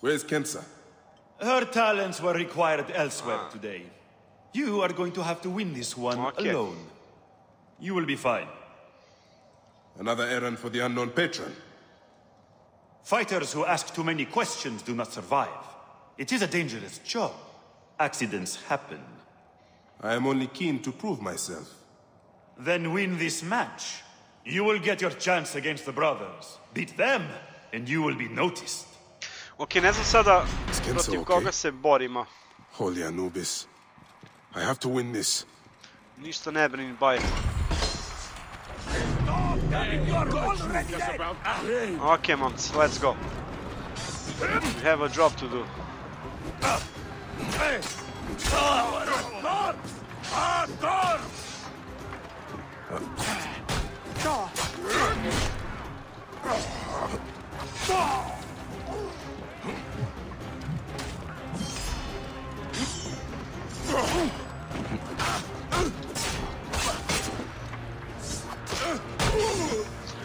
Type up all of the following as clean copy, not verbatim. Where's Kensa? Her talents were required elsewhere today. You are going to have to win this one alone. You will be fine. Another errand for the unknown patron. Fighters who ask too many questions do not survive. It is a dangerous job. Accidents happen. I am only keen to prove myself. Then win this match. You will get your chance against the brothers. Beat them, and you will be noticed. Okay, ne znam sada protiv koga se borimo. Holy Anubis. I have to win this. Ništa ne brini, Bayek. Okay, momci, let's go. We have a job to do.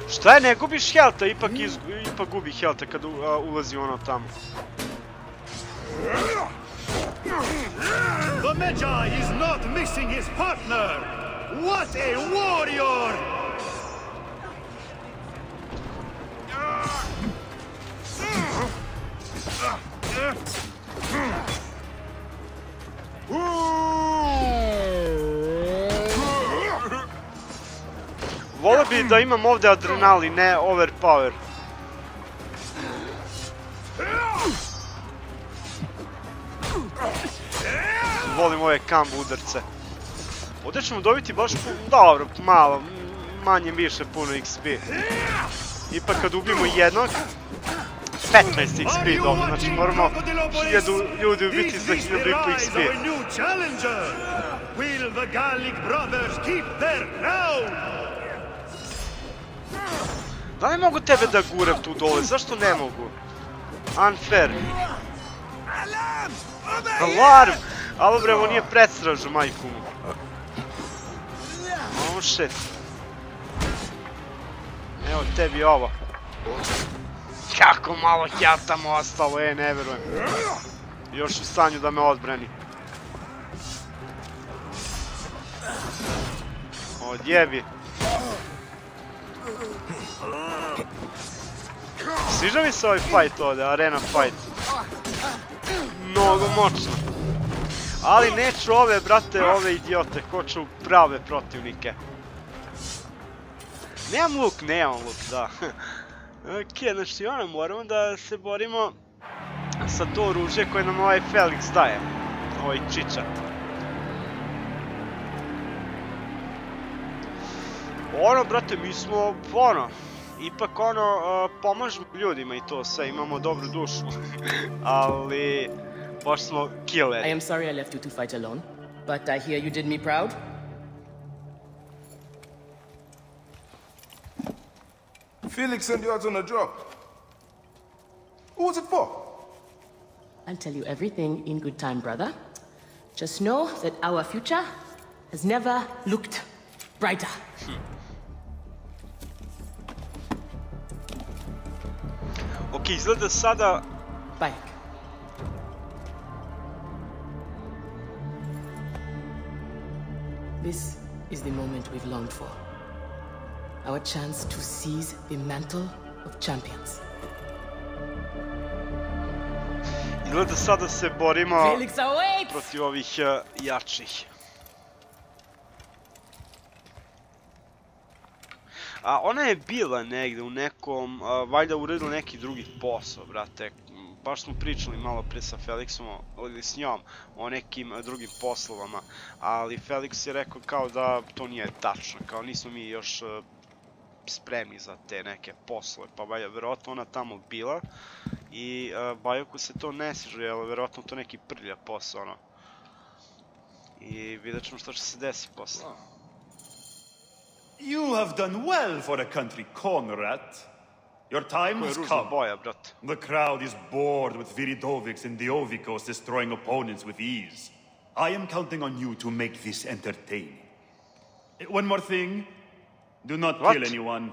Šta je, ne gubiš helta, ipak gubi helta kada ulazi ono tamo. The Medjay is not missing his partner! What a warrior! Volio bi da imam ovdje adrenalin, ne overpower. Volim ove kambu udarce. Ovdje ćemo dobiti baš dobro, malo, manje više puno XP. Ipak kad ubijemo jednog, 15 XP dobro, znači moramo 1000 ljudi ubiti za 1500 XP. Da li mogu tebe da guram tu dole? Zašto ne mogu? Unfair. Alarm! Alo bre, ovo nije prestražu, majku mu. Oh shit. Evo tebi ovo. Kako malo hjata mu ostalo, ne verujem. Još u stanju da me odbrani. Odjebi. Sviđa mi se ovaj fight ovdje, arena fight. Mnogo moćno. Ali neću ove, brate, ove idiote, hoću prave protivnike. Nemam luk, da. Ok, znači ono, moramo da se borimo sa to oružje koje nam ovaj Felix daje. Ovaj čiča. Ono, brate, mi smo, ono, ipak ono, pomažemo ljudima i to sve, imamo dobru dušu. Ali... baš smo killed. I am sorry I left you to fight alone, but I hear you did me proud. Felix sent you out on a job. Who was it for? I'll tell you everything in good time, brother. Just know that our future has never looked brighter. Okay, izgleda sada... Bayek. This is the moment we've longed for. Our chance to seize the mantle of champions. Izgleda sada se borimo protiv ovih jačih. A ona je bila negde u nekom, valjda uredila neki drugi posao, brate. Baš smo pričali malo prije sa Felixom ili s njom o nekim drugim poslovama, ali Felix je rekao kao da to nije tačno, kao nismo mi još spremni za te neke poslove, pa valjda verovatno ona tamo bila i Bayeku se to ne sviđa, jer verovatno to neki prlja posao, ono. I vidjet ćemo što će se desi posle. You have done well for a country, Conrad. Your time has come. The crowd is bored with Viridovics and Deovikos destroying opponents with ease. I am counting on you to make this entertaining. One more thing. Do not kill anyone.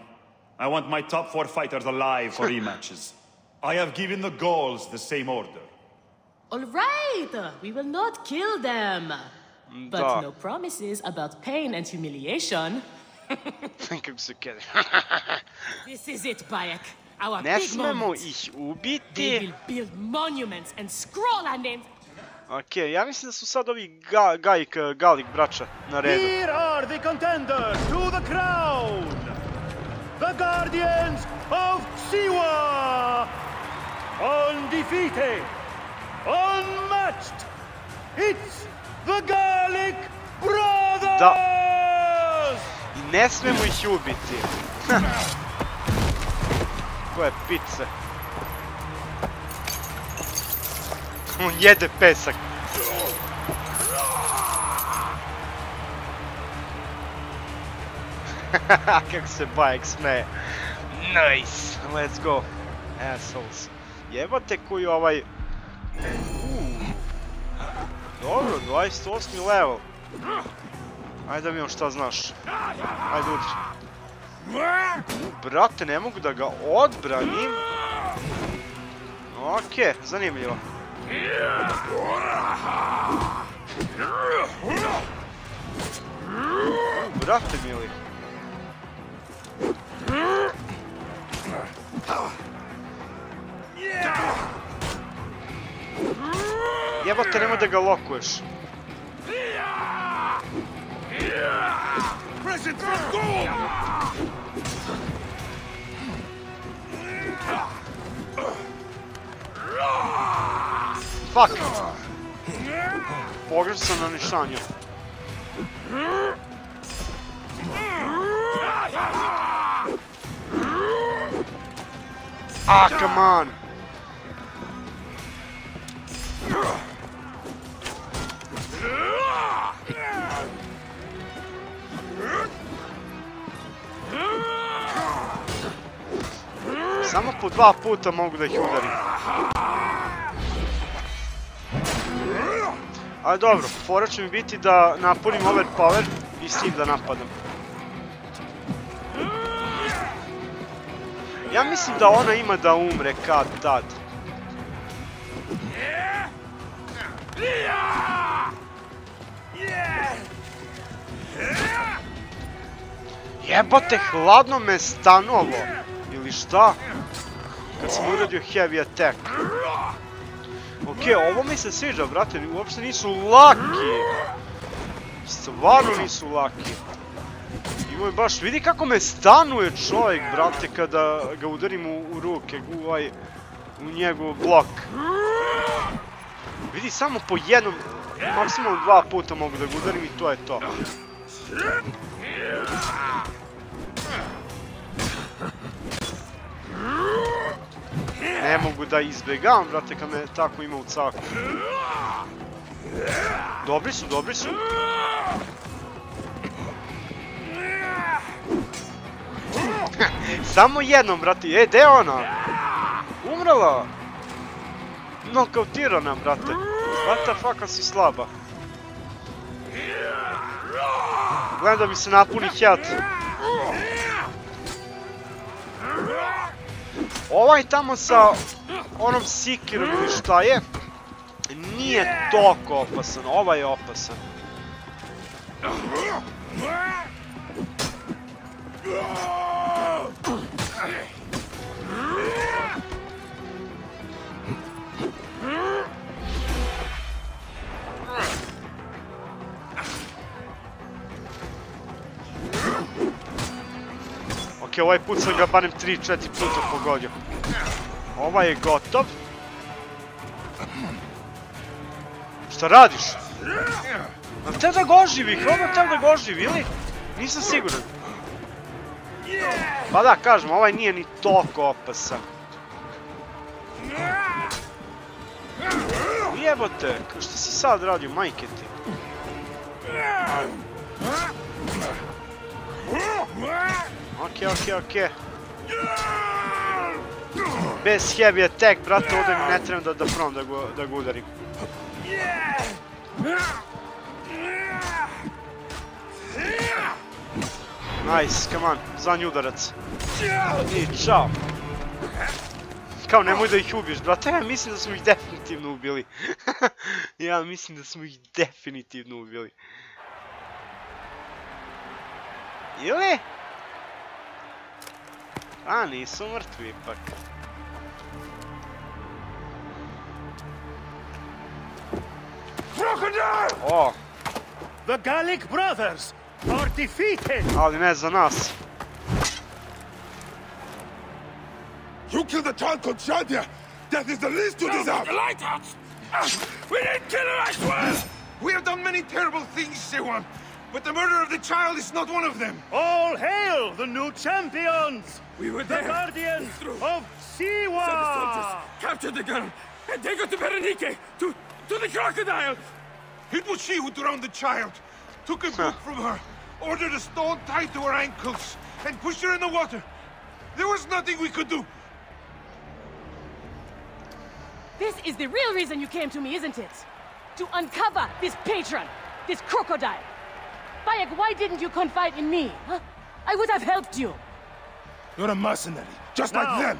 I want my top 4 fighters alive for rematches. I have given the Gauls the same order. All right, we will not kill them. But no promises about pain and humiliation. This is it, Bayek. Our ne big moment. They will build monuments and scroll our names. Ok, ja mislim da su sad ovi Galik braća na redu. Here are the contenders to the crown. The guardians of Siwa. Undefeated. Unmatched. It's the Galik brothers. Da. I ne smemo ih ubiti. Koje pice. On jede pesak. Kako se Bayek smeje. Nice. Let's go. Assholes. Jebate koji ovaj... Dobro, 28. level. Ajde da vidimo šta znaš. Ajde udri. Brate, ne mogu da ga odbranim. Okej, zanimljivo. Brate mili. Jebate, nemoj da ga lokuješ. Fuck! Pogrešno sam na nišanju. Ah, come on! Samo po 2 puta mogu da ih udarim. Ali dobro, fora će mi biti da napunim overpower I s tim da napadam. Ja mislim da ona ima da umre kad tad. Jebote, hladno me stanovo. Ili šta? Kad sam uradio heavy attack. Okej, ovo mi se sviđa, brate, uopšte nisu laki. Stvarno nisu laki. Imoj baš, vidi kako me stanuje čovjek, brate, kada ga udarim u ruke, u njegov blok. Vidi, samo po jednom, maksimum 2 puta mogu da ga udarim I to je to. Ne mogu da izbjegavam, brate, kad me tako ima u caku. Dobri su, dobri su. Samo jednom, brati. E, gde je ona? Umrela. Nokautirana, brate. Vatafaka si slaba. Gledam da mi se napuni health. Ovaj tamo sa onom sikirom ili šta je, nije toliko opasan. Ovaj je opasan. Okej, ovaj put sam ga barem 3-4 puta pogodio. Ovaj je gotov. Šta radiš? Nam te da ga oživi, hvala te da ga oživi, ili? Nisam siguran. Pa da, kažem, ovaj nije ni toliko opasan. Jebote, šta si sad radio, majke ti? Okej. Bez heavy attack, brate, ovdje mi ne trebam da provam da ga udarim. Nice, come on, zadnji udarac. I čao. Kao nemoj da ih ubiješ, brate, ja mislim da smo ih definitivno ubili. Ja mislim da smo ih definitivno ubili. Ili? A, nisu mrtvi ipak. O! The Galik brothers are defeated! Ali ne za nas. You killed the child called Shadia! That is the least you deserve! The lighthouse! We didn't kill her, I swear! We have done many terrible things, Siwa, but the murder of the child is not one of them! All hail the new champions! We were there! The guardians of Siwa! So the soldiers captured the girl and take her to Berenike, to the crocodile! It was she who drowned the child, took a book from her, ordered a stone tied to her ankles, and pushed her in the water. There was nothing we could do. This is the real reason you came to me, isn't it? To uncover this patron, this crocodile. Bayek, why didn't you confide in me, huh? I would have helped you. You're a mercenary, just like them.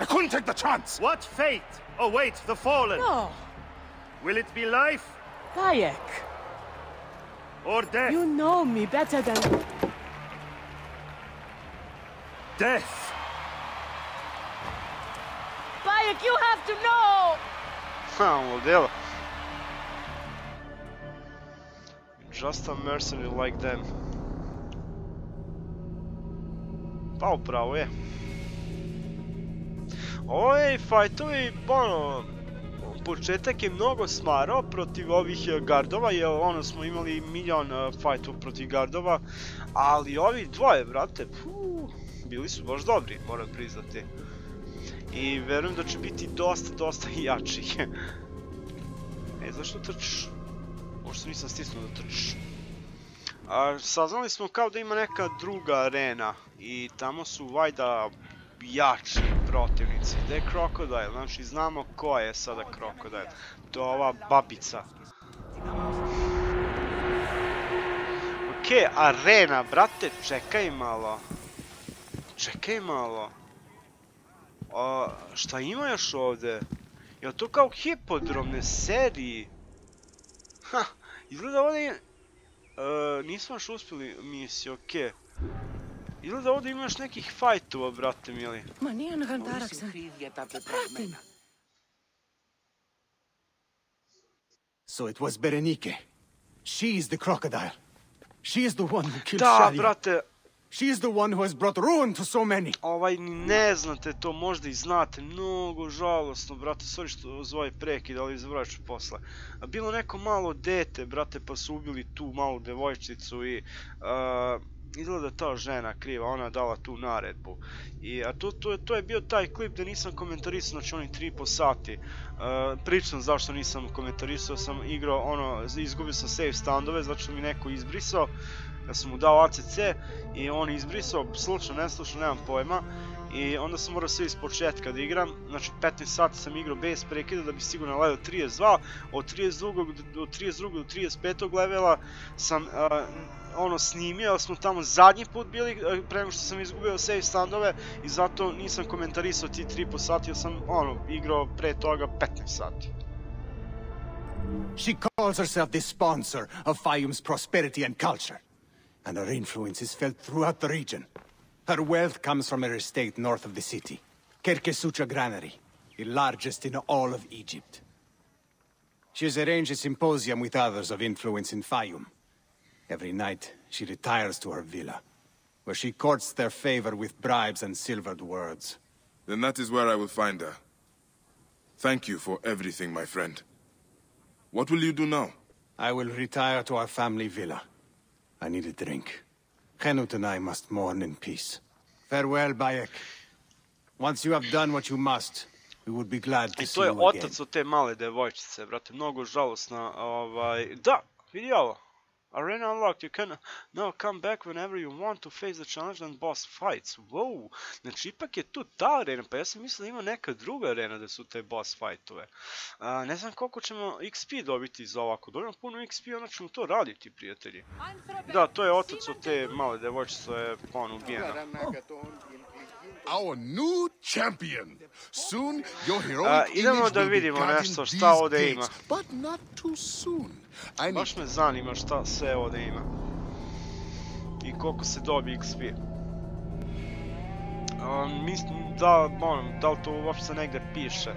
I couldn't take the chance. What fate awaits the fallen? No. Will it be life? Bayek. Or death? You know me better than... Death. Bayek, you have to know! Samo delo. Just a mercenary like them. Pa upravo je. Ovi fajtovi, ono... Početak je mnogo smarao protiv ovih gardova, jer ono smo imali milion fajtov protiv gardova, ali ovi dvoje, brate, bili su baš dobri, moram priznati. I verujem da će biti dosta jačih. E, zašto trčiš? Možda nisam stisnuo da trčiš. Saznali smo kao da ima neka druga arena i tamo su vajda jači protivnici. Da je Crocodile, znači znamo ko je sada Crocodile. To je ova babica. Okej, arena, brate, čekaj malo. Šta ima još ovde? Je to kao hipodromne seriji? Ha, izgleda ovde... Nismo još uspjeli misli, okej. Izgleda ovdje ima još nekih fajtova, brate mili. Ma nije na gandarak sam. Pratim. So it was Berenike. She is the crocodile. She is the one who killed Shadia. Da, brate. She is the one who has brought ruin to so many. Ovaj, ne znate to, možda i znate. Mnogo žalostno, brate. Sorry što zove prekid, ali izvrat ću posle. Bilo neko malo dete, brate, pa su ubili tu malu devojčicu i... Izgleda ta žena kriva, ona je dala tu naredbu. A to je bio taj klip gde nisam komentarisao, znači oni 3,5 sati. Pričam zašto nisam komentarisao, sam igrao, ono, izgubio sam save standove, znači mi neko izbrisao. Ja sam mu dao ACC i on je izbrisao, slučajno, neslučajno, nemam pojma. I onda sam morao sve iz početka da igram, znači 15 sati sam igrao bez prekida da bi sigurno level 32, od 32 do 35 levela sam ono snimio, ali smo tamo zadnji put bili, prema što sam izgubio save standove i zato nisam komentarisao ti 3,5 sati, jer sam ono igrao pre toga 15 sati. She calls herself the sponsor of Fayum's prosperity and culture, and her influence is felt throughout the region. Her wealth comes from her estate north of the city, Kerkesucha Granary, the largest in all of Egypt. She has arranged a symposium with others of influence in Fayum. Every night, she retires to her villa, where she courts their favor with bribes and silvered words. Then that is where I will find her. Thank you for everything, my friend. What will you do now? I will retire to our family villa. I need a drink. Henut and I must mourn in peace. Farewell, Bayek. Once you have done what you must, we would be glad to see you again. I to je otac od te male devojčice, brate. Mnogo žalosna, Da, vidi ovo. Arena unlocked. You can now come back whenever you want to face the challenge and boss fights. Wow. Znači, ipak je tu ta arena. Pa ja sam mislio da ima neka druga arena da su te boss fightove. Ne znam koliko ćemo XP dobiti za ovako. Dobijemo puno XP, onda ćemo to raditi, prijatelji. Da, to je otac od te male devojčice koja je ubijen. our new champion. Soon your heroic image will be cut in these gates, but not too soon. Baš me zanima šta sve ovdje ima I koliko se dobije XP. Mislim da, da li to uopšte negdje piše.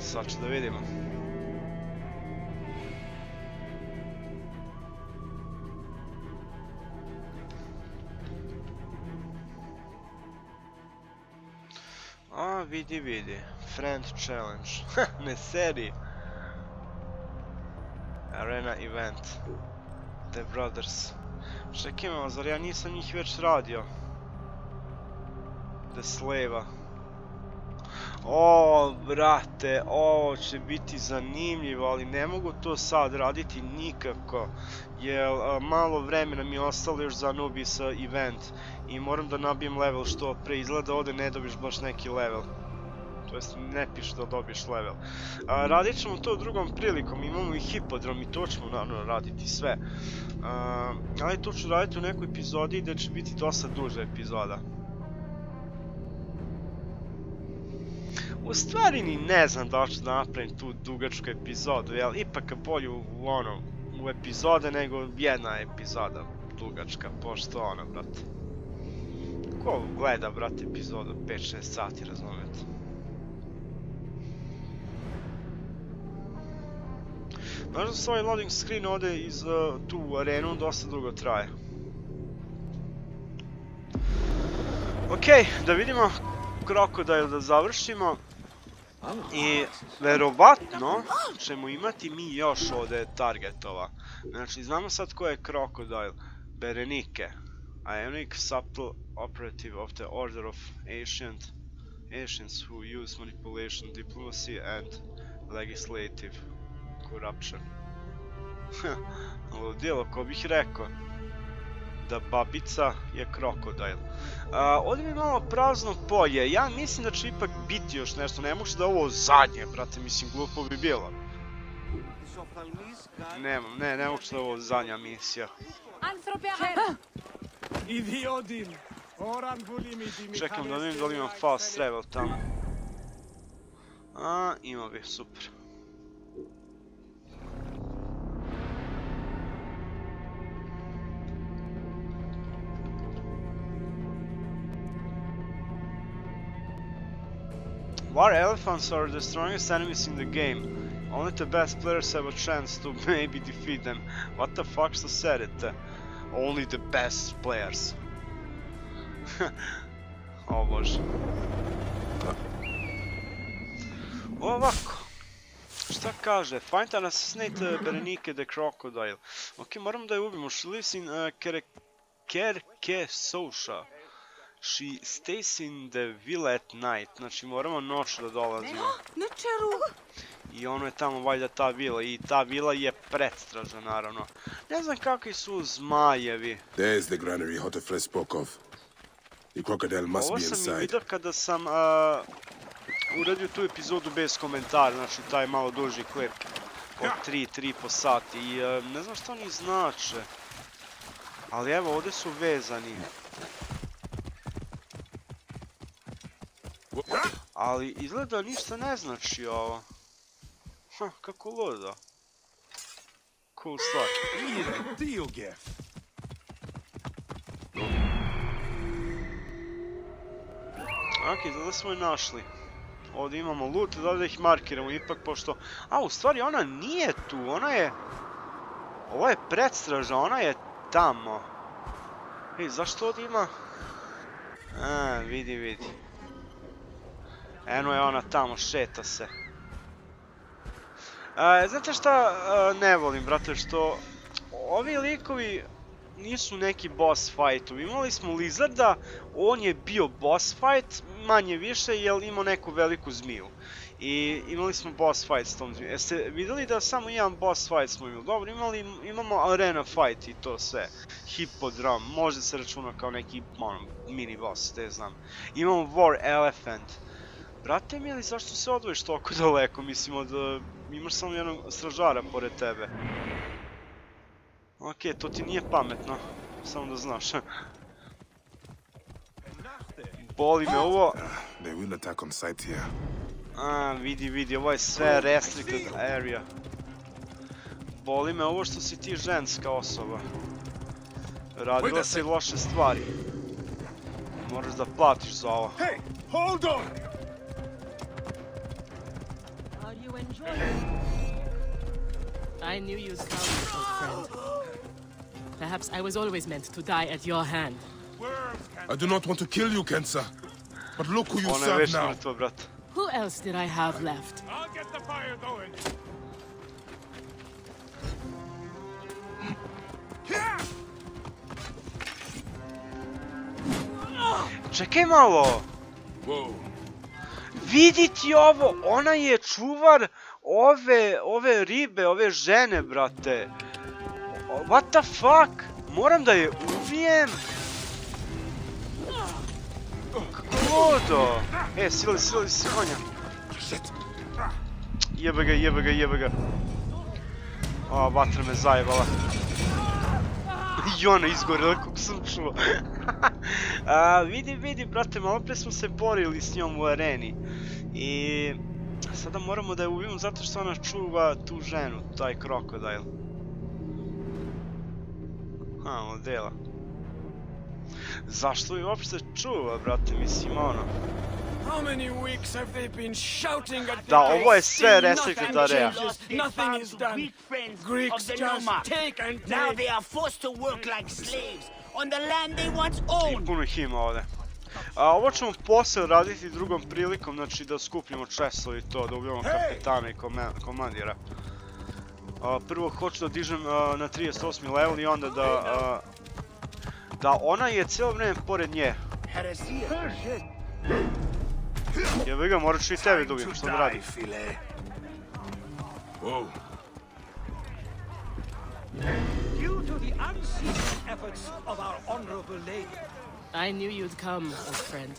Sad ću da vidimo. A, vidi, vidi. Friend challenge. Ne seri. Arena event. The Brothers. Čekaj me, zar ja nisam njih već radio? The Slave-a. O, brate, ovo će biti zanimljivo, ali ne mogu to sad raditi nikako. Jer malo vremena mi je ostalo još za Anubis event. I moram da nabijem level što pre, izgleda ovdje ne dobiš baš neki level. To jest ne piše da dobiš level. Radit ćemo to drugom prilikom, imamo I hipodrom I to ćemo naravno raditi sve. Ali to ću raditi u nekoj epizodi gdje će biti dosta duža epizoda. U stvari ni ne znam da li ću da napravim tu dugačku epizodu, jer ipak bolje u epizode nego jedna epizoda dugačka, pošto ono, brate. Ko gleda, brate, epizodu 5-6 sati, razumete? Nažalost, ovaj loading screen ovdje iz tu arenu dosta dugo traje. Okej, da vidimo Krokodil da završimo. I verovatno ćemo imati mi još ovdje targetova. Znači, znamo sad ko je Krokodil. Berenike. Ionic subtle operative of the order of Asians who use manipulation, diplomacy and legislative corruption. Ludilo, ko bih rekao da babica je Krokodil. Ovdje mi je malo prazno polje, ja mislim da će ipak biti još nešto, ne može da ovo zadnje, brate, mislim glupo bi bilo. Ne može da ovo zadnja misija. Čekam da vidim da li imam fast travel tamo. Imao bi, super. War elephants are the strongest enemies in the game. Only the best players have a chance to maybe defeat them. What the fuck so said it? Only the best players. O bože. Ovako. Šta kaže? Find and assassinate Berenike the Crocodile. Ok, moram da je ubimo. She lives in Kerkesucha. She stays in the villa at night. Znači moramo noć da dolazimo. I ono je tamo valjda ta vila. I ta vila je prestraža naravno. Ne znam kakvi su zmajevi. Ovo sam I vidio kada sam uradio tu epizodu bez komentara. Znači taj malo duži klip od 3-3,5 sati. I ne znam što oni znače. Ali evo ovdje su vezani. Ali izgleda ništa ne znači ovo. Ha, kako ludo. Cool stvar. Ok, da smo je našli. Ovdje imamo loot, da ih markiramo ipak pošto... A, u stvari ona nije tu, ona je... Ovo je predstraža, ona je tamo. Ej, zašto ovdje ima... A, vidi, vidi. Eno je ona tamo, šeta se. Znate šta ne volim, brate, što ovi likovi nisu neki boss fightovi. Imali smo Lizarda, on je bio boss fight, manje više, jer imao neku veliku zmiju. I imali smo boss fight s tom zmiju. Jeste vidjeli da samo jedan boss fight smo imali? Dobro, imamo arena fight I to sve. Hipodrom, možda se računa kao neki mini boss, te znam. Imamo War Elephant. Brate mi, ali zašto se odvojiš toliko daleko? Mislimo da imaš samo jednog stražara pored tebe. Ok, to ti nije pametno. Samo da znaš. boli me ovo. Vidi, ovo je sve restricted area. Boli me ovo što si ti ženska osoba. Radila si loše stvari. Moraš da platiš za ovo. I knew you'd come, old friend. Perhaps I was always meant to die at your hand. I do not want to kill you, Kensa. But look who you serve now. Who else did I have left? I'll get the fire going. Čekaj malo. Vidite ovo, ona je čuvar ove ribe, ove žene, brate. What the fuck? Moram da je ubijem. Klodo! Sili se konja. Jebe ga. O, vatra me zajebala. I ona izgorela kako sam čuo. Vidi, brate, malo pre smo se borili s njom u areni. I sada moramo da je ubijemo zato što ona čuva tu ženu, taj krokodil. Odela. Zašto ju uopšte čuva, brate, mislim, ono. Da, ovo je sve restricted area. I puno ih ima ovde. Ovo ćemo posle raditi drugom prilikom, znači da skupljamo često i to, da ubijamo kapitana i komandira. Prvo hoću da dižem na 38. level i onda da ona je cijelo vreme pored nje. Jebe ga, morat ću i tebe da ubijem, što da radim. I knew you'd come, old friend.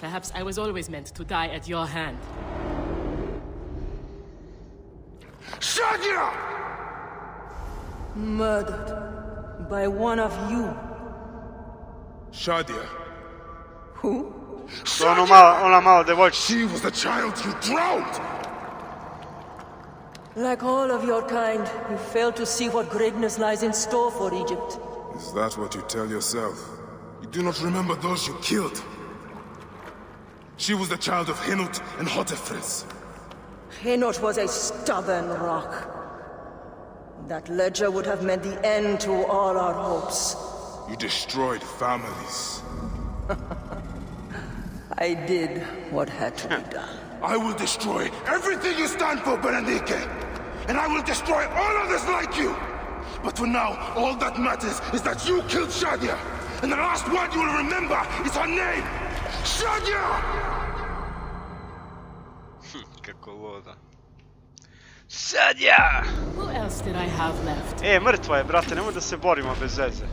Perhaps I was always meant to die at your hand. Shadia! Murdered by one of you. Shadia. Who? Shadia! She was the child you drowned! Like all of your kind, you fail to see what greatness lies in store for Egypt. Is that what you tell yourself? You do not remember those you killed. She was the child of Henut and Hotefrens. Henut was a stubborn rock. That ledger would have meant the end to all our hopes. You destroyed families. I did what had to be done. I will destroy everything you stand for, Berenike! And I will destroy all others like you! But for now, all that matters is that you killed Shadia! And the last word you will remember is her name! Shadia! Sadja! Mrtva je, brate, nemoj da se borimo bez veze.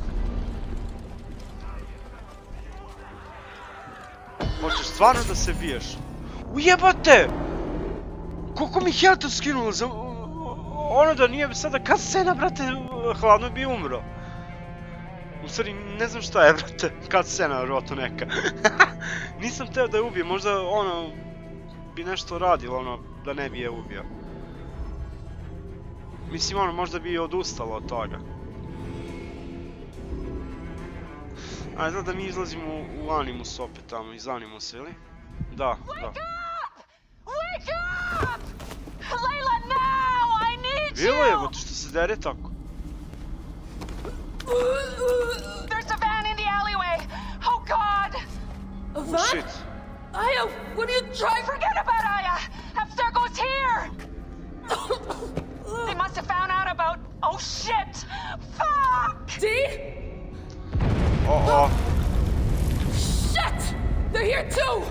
Hoćeš stvarno da se biješ? Ujebate! Koliko mi Helta skinulo za... Ono da nije sada kasena, brate, hladno bi umro. U stvari, ne znam šta je, brate, kasena, roto neka. Nisam teo da je ubije, možda ono... bi nešto radilo, ono, da ne bi je ubio. Mislim, ono, možda bi je odustalo od toga. Ali znam da mi izlazimo u Animus opet tamo, iz Animus, ili? Da. Wake up! Leila, now! I need you! Bilo je, goto što se dere tako. There's a van in the alleyway! Oh, God! Oh, shit. Aya, what are you trying? Forget about Aya! Abstergo's here! They must have found out about... Oh shit! Fuck! D? Shit! They're here too!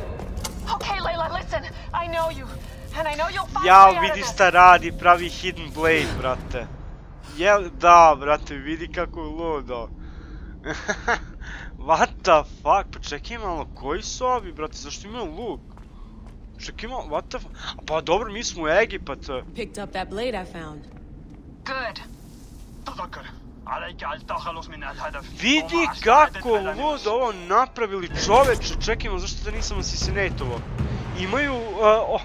Okay, Leila, listen. I know you. And I know you'll find me out of this. Jao, vidi šta radi, pravi hidden blade, brate. Da, brate, vidi kako je ludo. What the fuck, pa čekaj malo, koji su ovi, brate, zašto imaju luk? Čekaj malo, what the fuck, pa dobro, mi smo u Egipat. Picked up that blade I found. Good. Dakar, I'll Vidi kako ludo ovo napravili, čoveče, čekajmo, zašto da nisam asisinatovao? Imaju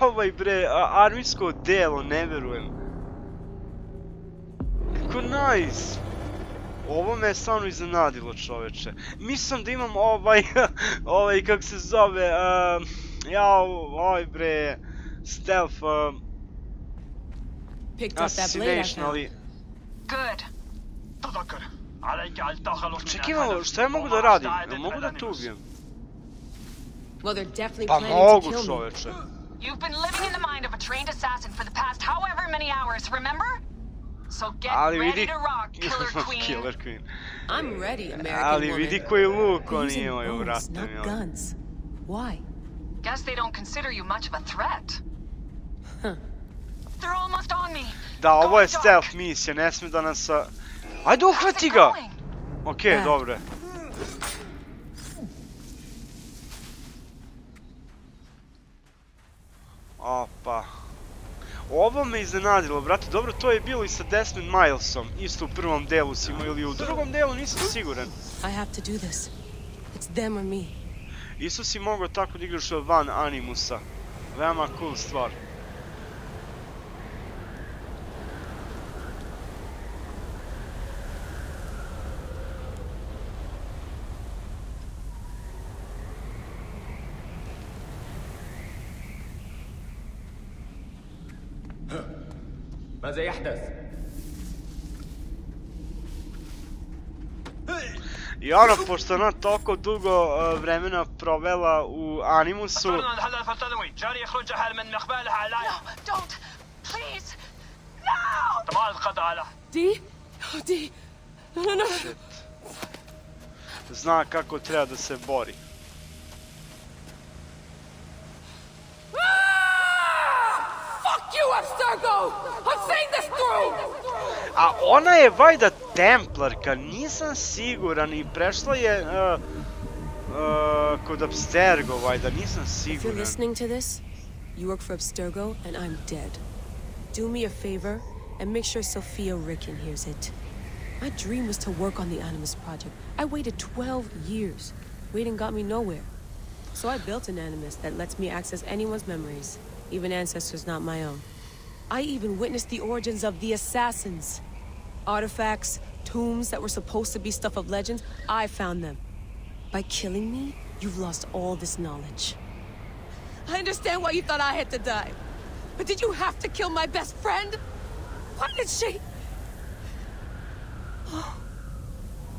ovaj bre armijsko delo, ne verujem. Kako najs! Ovo me je stvarno iznenadilo, čoveče. Mislim da imam ovaj, kako se zove, ovaj bre, stealth, assassination, ali... Čekaj, šta ja mogu da radim? Mogu da te ubijem? Pa mogu, čoveče. Ali vidi... Killer Queen. Ali vidi koji luk oni imaju, vrata mi ovaj. Da, ovo je stealth misija, ne smije da nas... Ajde, uhvati ga! Okej, dobro je. Opa. Ovo me iznenadilo, brate, dobro, to je bilo i sa Desmond Milesom, isto u prvom delu si imao ili u drugom delu, nisam siguran. Isto si mogao tako da igraš van Animusa, veoma cool stvar. ماذا يحدث؟ I ono, pošto ona toliko dugo vremena provela u Animusu... Zna kako treba da se bori. A ona je vajda Templarka, nisam siguran i prešla je kod Abstergo vajda, nisam siguran. Even ancestors not my own. I even witnessed the origins of the assassins. Artifacts, tombs that were supposed to be stuff of legends, I found them. By killing me, you've lost all this knowledge. I understand why you thought I had to die. But did you have to kill my best friend? Why did she? Oh,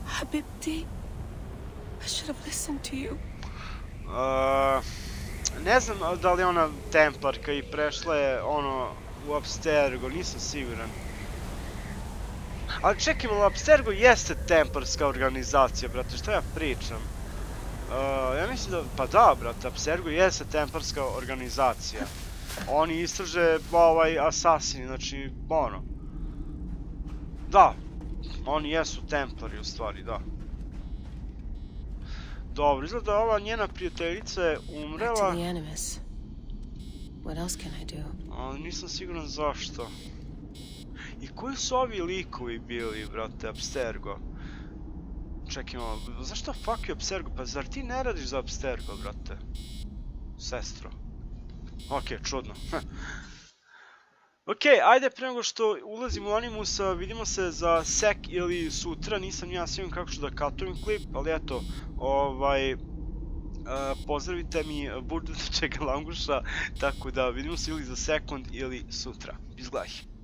Habibti, I should have listened to you. Ne znam da li je ona Templarka i prešla je ono u Abstergo, nisam siguran. Ali čekajmo, Abstergo jeste Templarska organizacija, brate, šta ja pričam? Ja mislim da, pa da, brate, Abstergo jeste Templarska organizacija. Oni istraže ovaj asasini, znači, ono. Da, oni jesu Templari u stvari, da. Dobro, izgleda ova njena prijateljica je umrela, ali nisam siguran zašto. I koji su ovi likovi bili, brate, Abstergo? Čekaj malo, zašto fuck je Abstergo? Pa zar ti ne radiš za Abstergo, brate? Sestro. Okej, čudno. Okej, ajde pre nego što ulazim u Animusa, vidimo se za sek ili sutra, nisam ja siguran kako ću da katujem klip, ali eto, pozdravite mi burdućeg languša, tako da vidimo se ili za sekund ili sutra. Izgledaj.